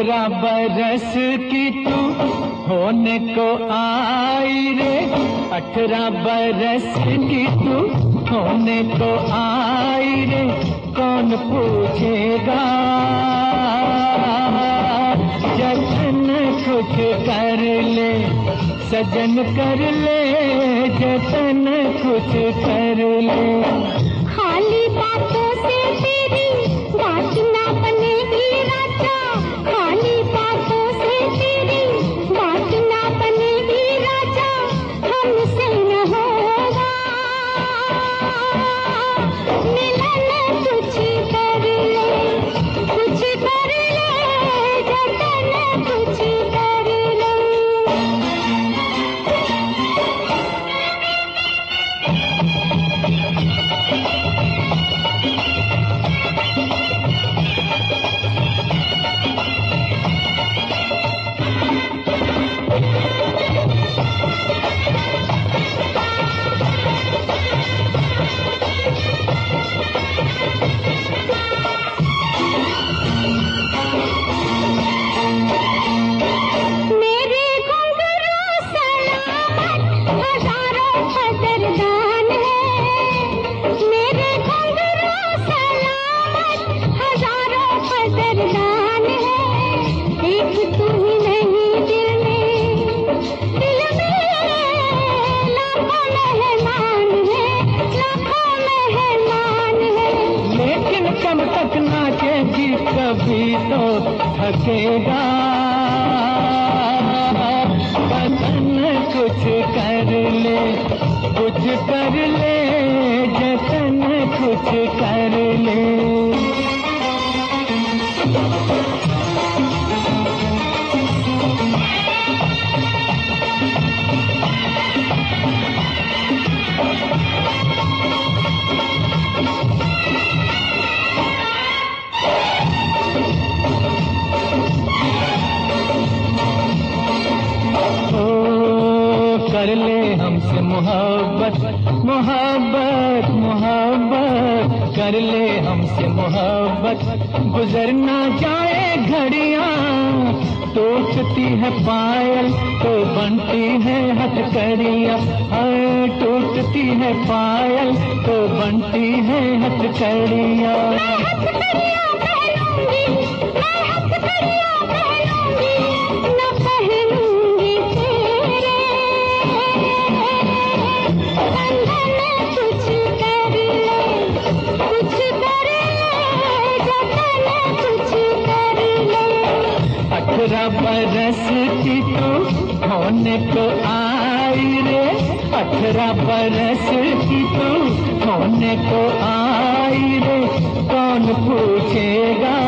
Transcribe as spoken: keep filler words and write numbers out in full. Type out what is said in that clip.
अतरा बरस की तू होने को आई रे, अतरा बरस की तू होने को आई रे। कौन पूछेगा जतन कुछ कर ले सजन कर ले, जतन कुछ कर ले। खाली बातों से तेरी बात ना बनेगी राजा, खाली बातों से तेरी बात ना बनेगी राजा। हमसे न होगा मिलन कुछ कर ले, कुछ कर ले जतन कुछ कर ले। कब तक ना कहती कभी तो थकेगा बदन, कुछ कर ले कुछ कर ले जतन कुछ कर ले। कर ले हमसे मोहब्बत मोहब्बत मोहब्बत, कर ले हमसे मोहब्बत। गुजर ना जाए घड़ियाँ, टूटती है पायल तो बनती है हथकड़ियाँ, टूटती है पायल तो बनती है हथकड़ियाँ। अतरा बरस की तू होने को आई रे, अतरा बरस की तू होने को आई रे। कौन पूछेगा